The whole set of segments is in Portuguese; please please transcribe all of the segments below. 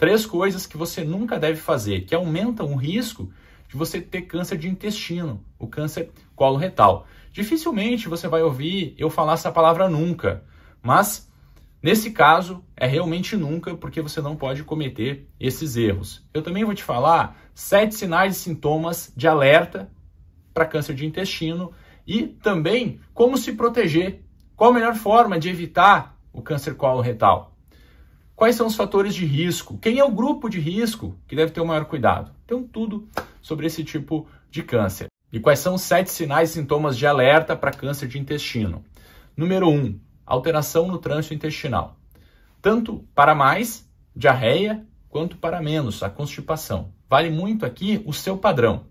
3 coisas que você nunca deve fazer, que aumentam o risco de você ter câncer de intestino, o câncer coloretal. Dificilmente você vai ouvir eu falar essa palavra nunca, mas nesse caso é realmente nunca, porque você não pode cometer esses erros. Eu também vou te falar 7 sinais e sintomas de alerta para câncer de intestino e também como se proteger. Qual a melhor forma de evitar o câncer coloretal? Quais são os fatores de risco? Quem é o grupo de risco que deve ter o maior cuidado? Então, tudo sobre esse tipo de câncer. E quais são os 7 sinais e sintomas de alerta para câncer de intestino? Número 1, alteração no trânsito intestinal. Tanto para mais, diarreia, quanto para menos, a constipação. Vale muito aqui o seu padrão.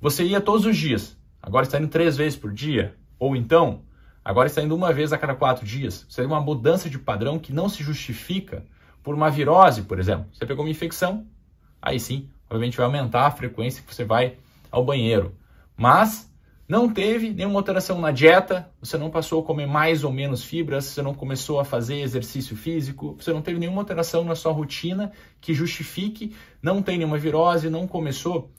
Você ia todos os dias, agora está indo 3 vezes por dia, ou então agora está indo uma vez a cada 4 dias. Isso é uma mudança de padrão que não se justifica por uma virose, por exemplo. Você pegou uma infecção, aí sim, obviamente vai aumentar a frequência que você vai ao banheiro. Mas não teve nenhuma alteração na dieta, você não passou a comer mais ou menos fibras, você não começou a fazer exercício físico, você não teve nenhuma alteração na sua rotina que justifique, não tem nenhuma virose, não começou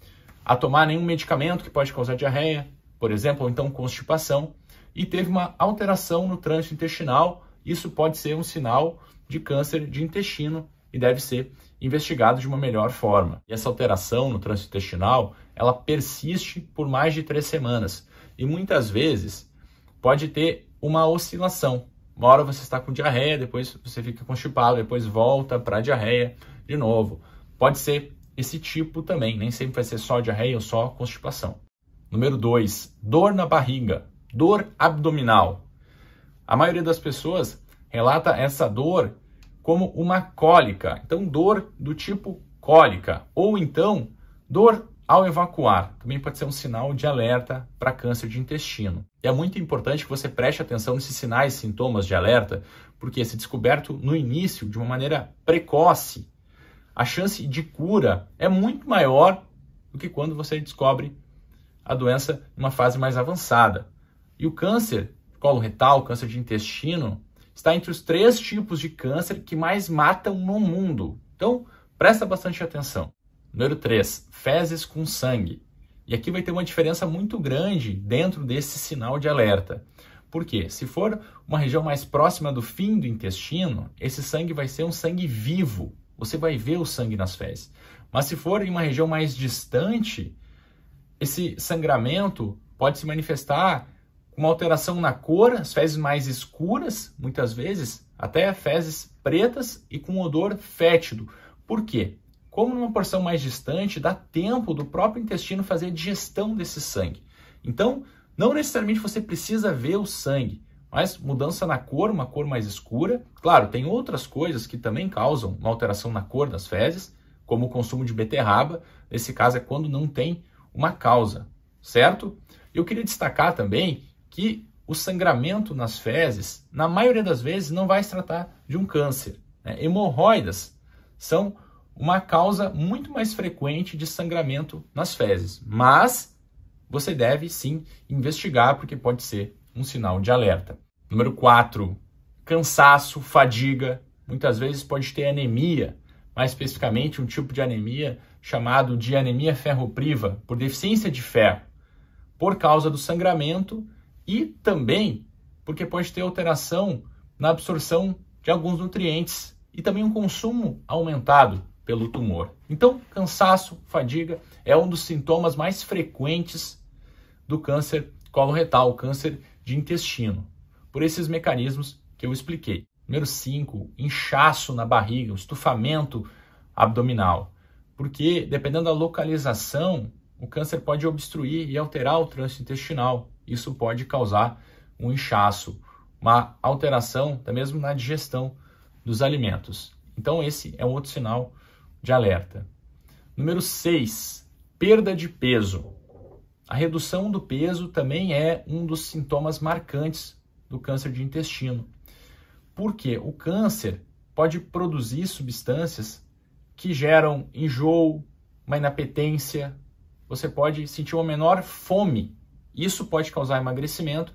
a tomar nenhum medicamento que pode causar diarreia, por exemplo, ou então constipação, e teve uma alteração no trânsito intestinal, isso pode ser um sinal de câncer de intestino e deve ser investigado de uma melhor forma. E essa alteração no trânsito intestinal, ela persiste por mais de 3 semanas e muitas vezes pode ter uma oscilação. Uma hora você está com diarreia, depois você fica constipado, depois volta para a diarreia de novo. Pode ser esse tipo também, nem sempre vai ser só diarreia ou só constipação. Número 2, dor na barriga. Dor abdominal. A maioria das pessoas relata essa dor como uma cólica. Então, dor do tipo cólica. Ou então, dor ao evacuar. Também pode ser um sinal de alerta para câncer de intestino. E é muito importante que você preste atenção nesses sinais e sintomas de alerta, porque se descoberto no início, de uma maneira precoce, a chance de cura é muito maior do que quando você descobre a doença em uma fase mais avançada. E o câncer coloretal, câncer de intestino, está entre os 3 tipos de câncer que mais matam no mundo. Então, presta bastante atenção. Número 3, fezes com sangue. E aqui vai ter uma diferença muito grande dentro desse sinal de alerta. Por quê? Se for uma região mais próxima do fim do intestino, esse sangue vai ser um sangue vivo. Você vai ver o sangue nas fezes. Mas se for em uma região mais distante, esse sangramento pode se manifestar uma alteração na cor, as fezes mais escuras, muitas vezes, até fezes pretas e com odor fétido. Por quê? Como numa porção mais distante, dá tempo do próprio intestino fazer a digestão desse sangue. Então, não necessariamente você precisa ver o sangue, mas mudança na cor, uma cor mais escura. Claro, tem outras coisas que também causam uma alteração na cor das fezes, como o consumo de beterraba. Nesse caso é quando não tem uma causa, certo? Eu queria destacar também que o sangramento nas fezes, na maioria das vezes, não vai se tratar de um câncer. Né? Hemorroidas são uma causa muito mais frequente de sangramento nas fezes, mas você deve sim investigar, porque pode ser um sinal de alerta. Número 4, cansaço, fadiga, muitas vezes pode ter anemia, mais especificamente um tipo de anemia chamado de anemia ferropriva, por deficiência de ferro, por causa do sangramento, e também porque pode ter alteração na absorção de alguns nutrientes e também um consumo aumentado pelo tumor. Então, cansaço, fadiga é um dos sintomas mais frequentes do câncer coloretal, câncer de intestino, por esses mecanismos que eu expliquei. Número 5, inchaço na barriga, estufamento abdominal, porque dependendo da localização, o câncer pode obstruir e alterar o trânsito intestinal. Isso pode causar um inchaço, uma alteração até mesmo na digestão dos alimentos. Então esse é um outro sinal de alerta. Número 6, perda de peso. A redução do peso também é um dos sintomas marcantes do câncer de intestino. Porque o câncer pode produzir substâncias que geram enjoo, uma inapetência, você pode sentir uma menor fome. Isso pode causar emagrecimento.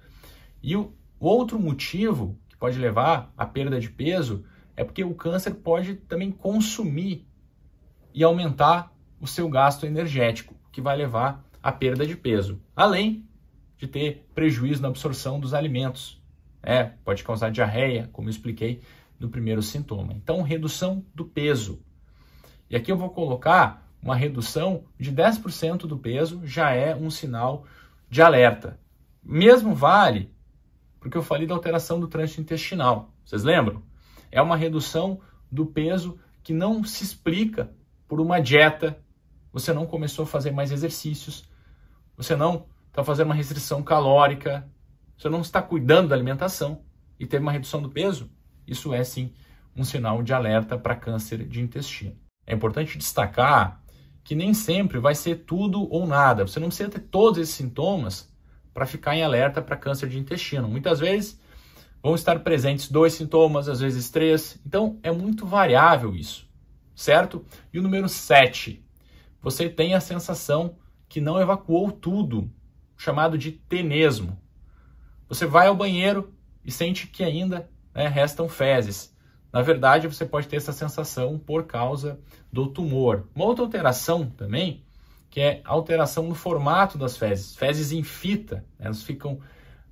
E o outro motivo que pode levar à perda de peso é porque o câncer pode também consumir e aumentar o seu gasto energético, que vai levar à perda de peso, além de ter prejuízo na absorção dos alimentos. Pode causar diarreia, como eu expliquei no primeiro sintoma. Então, redução do peso. E aqui eu vou colocar uma redução de 10% do peso, já é um sinal de alerta. Mesmo vale, porque eu falei da alteração do trânsito intestinal. Vocês lembram? É uma redução do peso que não se explica por uma dieta. Você não começou a fazer mais exercícios, você não está fazendo uma restrição calórica, você não está cuidando da alimentação e teve uma redução do peso. Isso é, sim, um sinal de alerta para câncer de intestino. É importante destacar que nem sempre vai ser tudo ou nada. Você não precisa ter todos esses sintomas para ficar em alerta para câncer de intestino. Muitas vezes vão estar presentes 2 sintomas, às vezes 3. Então, é muito variável isso, certo? E o número 7, você tem a sensação que não evacuou tudo, chamado de tenesmo. Você vai ao banheiro e sente que ainda restam fezes. Na verdade, você pode ter essa sensação por causa do tumor. Uma outra alteração também, que é a alteração no formato das fezes. Fezes em fita, elas ficam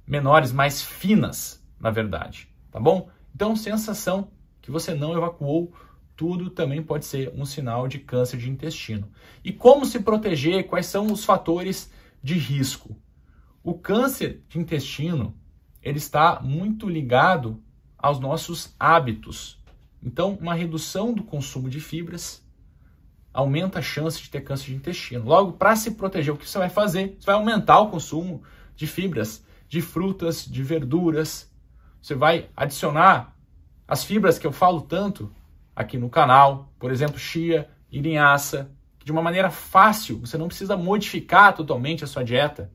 menores, mais finas, na verdade, tá bom? Então, sensação que você não evacuou tudo também pode ser um sinal de câncer de intestino. E como se proteger? Quais são os fatores de risco? O câncer de intestino, ele está muito ligado aos nossos hábitos. Então, uma redução do consumo de fibras aumenta a chance de ter câncer de intestino. Logo, para se proteger, o que você vai fazer? Você vai aumentar o consumo de fibras, de frutas, de verduras. Você vai adicionar as fibras que eu falo tanto aqui no canal, por exemplo, chia e linhaça, de uma maneira fácil. Você não precisa modificar totalmente a sua dieta.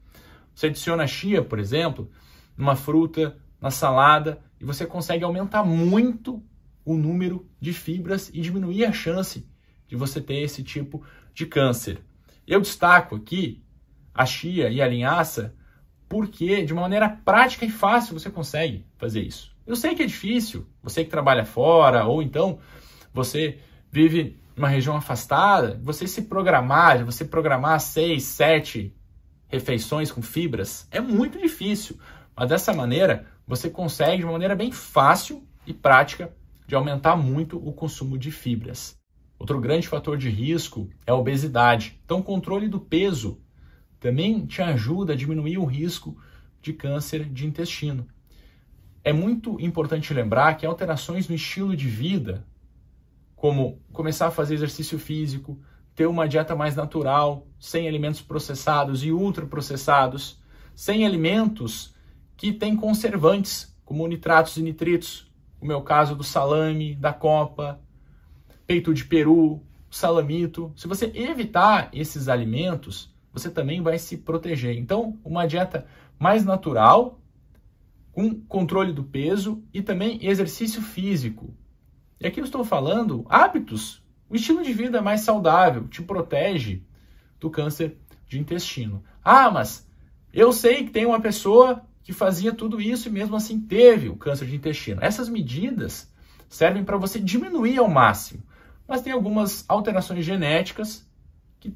Você adiciona chia, por exemplo, numa fruta, na salada, e você consegue aumentar muito o número de fibras e diminuir a chance de você ter esse tipo de câncer. Eu destaco aqui a chia e a linhaça porque de uma maneira prática e fácil você consegue fazer isso. Eu sei que é difícil, você que trabalha fora ou então você vive numa região afastada, você se programar, você programar 6, 7 refeições com fibras, é muito difícil. Mas dessa maneira, você consegue de uma maneira bem fácil e prática de aumentar muito o consumo de fibras. Outro grande fator de risco é a obesidade. Então, o controle do peso também te ajuda a diminuir o risco de câncer de intestino. É muito importante lembrar que alterações no estilo de vida, como começar a fazer exercício físico, ter uma dieta mais natural, sem alimentos processados e ultraprocessados, sem alimentos que têm conservantes, como nitratos e nitritos, como é o caso do salame, da copa, peito de peru, salamito. Se você evitar esses alimentos, você também vai se proteger. Então, uma dieta mais natural, com controle do peso e também exercício físico. E aqui eu estou falando hábitos, o estilo de vida mais saudável te protege do câncer de intestino. Ah, mas eu sei que tem uma pessoa que fazia tudo isso e mesmo assim teve o câncer de intestino. Essas medidas servem para você diminuir ao máximo, mas tem algumas alterações genéticas que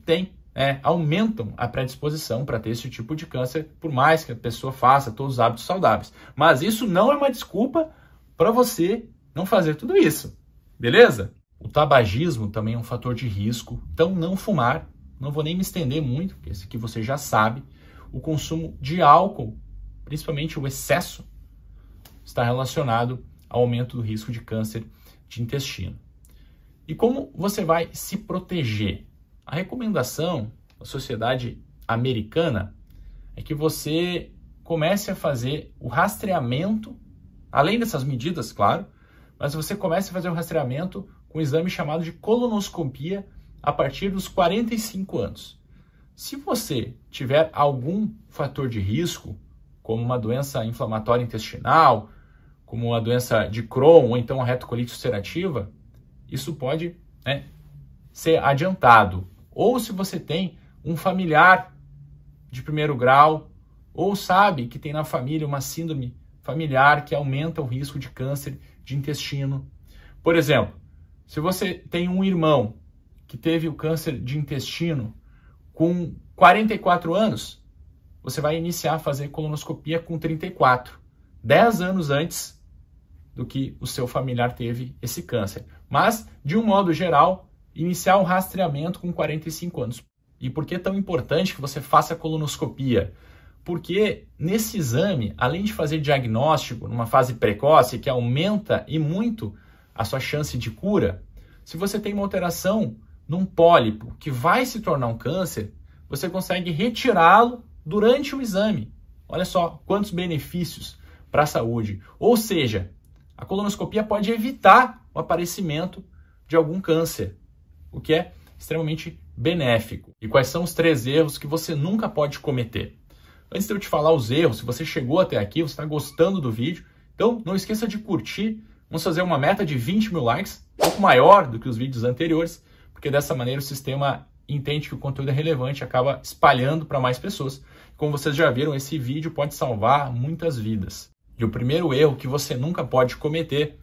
aumentam a predisposição para ter esse tipo de câncer, por mais que a pessoa faça todos os hábitos saudáveis. Mas isso não é uma desculpa para você não fazer tudo isso, beleza? O tabagismo também é um fator de risco, então não fumar, não vou nem me estender muito, porque esse aqui você já sabe. O consumo de álcool, principalmente o excesso, está relacionado ao aumento do risco de câncer de intestino. E como você vai se proteger? A recomendação da Sociedade Americana é que você comece a fazer o rastreamento, além dessas medidas, claro, mas você comece a fazer o rastreamento com um exame chamado de colonoscopia a partir dos 45 anos. Se você tiver algum fator de risco, como uma doença inflamatória intestinal, como uma doença de Crohn ou então a retocolite ulcerativa, isso pode ser adiantado. Ou se você tem um familiar de primeiro grau, ou sabe que tem na família uma síndrome familiar que aumenta o risco de câncer de intestino. Por exemplo, se você tem um irmão que teve o câncer de intestino com 44 anos, você vai iniciar a fazer colonoscopia com 34, 10 anos antes do que o seu familiar teve esse câncer. Mas, de um modo geral, iniciar um rastreamento com 45 anos. E por que é tão importante que você faça colonoscopia? Porque nesse exame, além de fazer diagnóstico numa fase precoce, que aumenta e muito a sua chance de cura, se você tem uma alteração num pólipo que vai se tornar um câncer, você consegue retirá-lo durante o exame. Olha só quantos benefícios para a saúde. Ou seja, a colonoscopia pode evitar o aparecimento de algum câncer, o que é extremamente benéfico. E quais são os 3 erros que você nunca pode cometer? Antes de eu te falar os erros, se você chegou até aqui, você está gostando do vídeo, então não esqueça de curtir. Vamos fazer uma meta de 20 mil likes, um pouco maior do que os vídeos anteriores, porque dessa maneira o sistema entende que o conteúdo é relevante e acaba espalhando para mais pessoas. Como vocês já viram, esse vídeo pode salvar muitas vidas. E o primeiro erro que você nunca pode cometer,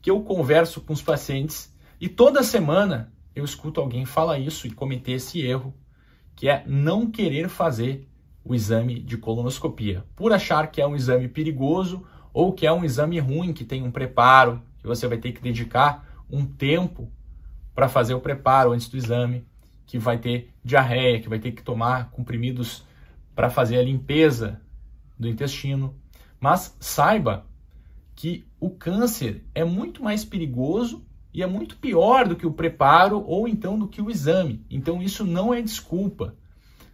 que eu converso com os pacientes e toda semana eu escuto alguém falar isso e cometer esse erro, que é não querer fazer o exame de colonoscopia, por achar que é um exame perigoso ou que é um exame ruim, que tem um preparo, que você vai ter que dedicar um tempo para fazer o preparo antes do exame, que vai ter diarreia, que vai ter que tomar comprimidos para fazer a limpeza do intestino. Mas saiba que o câncer é muito mais perigoso e é muito pior do que o preparo ou então do que o exame. Então isso não é desculpa.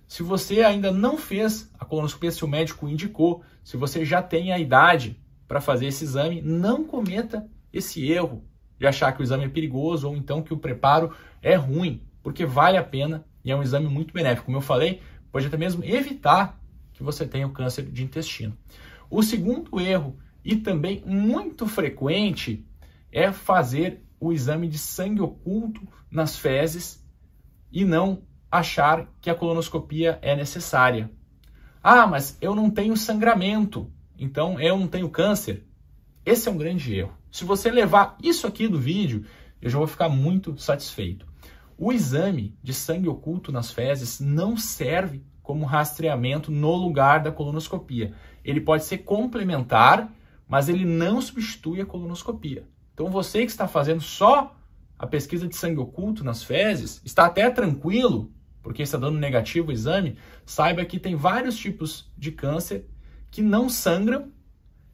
Se você ainda não fez a colonoscopia, se o médico indicou, se você já tem a idade para fazer esse exame, não cometa esse erro de achar que o exame é perigoso ou então que o preparo é ruim, porque vale a pena e é um exame muito benéfico. Como eu falei, pode até mesmo evitar que você tenha o câncer de intestino. O segundo erro, e também muito frequente, é fazer o exame de sangue oculto nas fezes e não achar que a colonoscopia é necessária. Ah, mas eu não tenho sangramento, então eu não tenho câncer. Esse é um grande erro. Se você levar isso aqui do vídeo, eu já vou ficar muito satisfeito. O exame de sangue oculto nas fezes não serve como rastreamento no lugar da colonoscopia. Ele pode ser complementar, mas ele não substitui a colonoscopia. Então você que está fazendo só a pesquisa de sangue oculto nas fezes, está até tranquilo, porque está dando negativo o exame, saiba que tem vários tipos de câncer que não sangram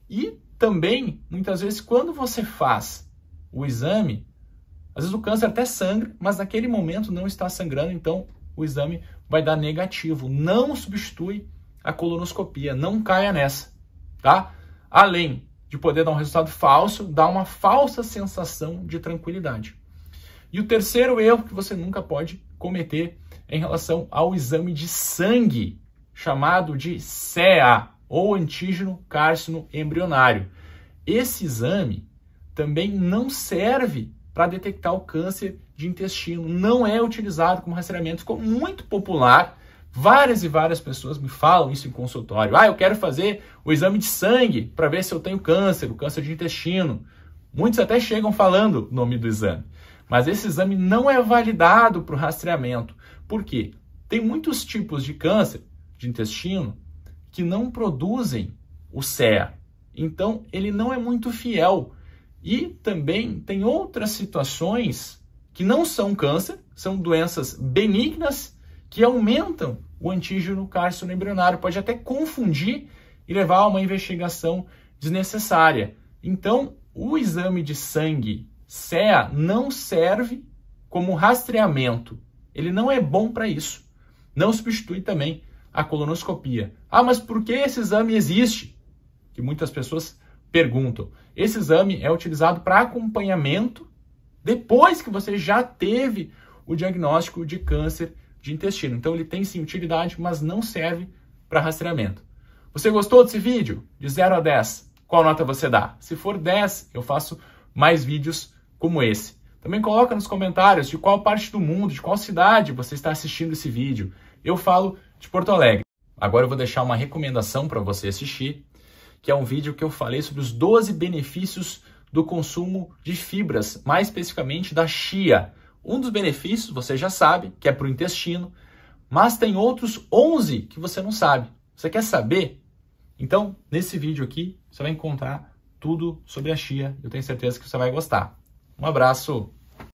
e também, muitas vezes, quando você faz o exame, às vezes o câncer até sangra, mas naquele momento não está sangrando, então o exame vai dar negativo. Não substitui a colonoscopia, não caia nessa, tá? Além de poder dar um resultado falso, dá uma falsa sensação de tranquilidade. E o terceiro erro que você nunca pode cometer é em relação ao exame de sangue, chamado de CEA, ou antígeno carcino embrionário. Esse exame também não serve para detectar o câncer de intestino, não é utilizado como rastreamento, ficou muito popular. Várias e várias pessoas me falam isso em consultório. Ah, eu quero fazer o exame de sangue para ver se eu tenho câncer, o câncer de intestino. Muitos até chegam falando o nome do exame. Mas esse exame não é validado para o rastreamento. Por quê? Tem muitos tipos de câncer de intestino que não produzem o CEA. Então, ele não é muito fiel. E também tem outras situações que não são câncer, são doenças benignas que aumentam o antígeno carcino embrionário. Pode até confundir e levar a uma investigação desnecessária. Então, o exame de sangue CEA não serve como rastreamento. Ele não é bom para isso. Não substitui também a colonoscopia. Ah, mas por que esse exame existe? Que muitas pessoas perguntam. Esse exame é utilizado para acompanhamento depois que você já teve o diagnóstico de câncer de intestino. Então ele tem sim utilidade, mas não serve para rastreamento. Você gostou desse vídeo? De 0 a 10, qual nota você dá? Se for 10, eu faço mais vídeos como esse. Também coloca nos comentários de qual parte do mundo, de qual cidade você está assistindo esse vídeo. Eu falo de Porto Alegre. Agora eu vou deixar uma recomendação para você assistir, que é um vídeo que eu falei sobre os 12 benefícios do consumo de fibras, mais especificamente da chia. Um dos benefícios, você já sabe, que é para o intestino, mas tem outros 11 que você não sabe. Você quer saber? Então, nesse vídeo aqui, você vai encontrar tudo sobre a chia. Eu tenho certeza que você vai gostar. Um abraço!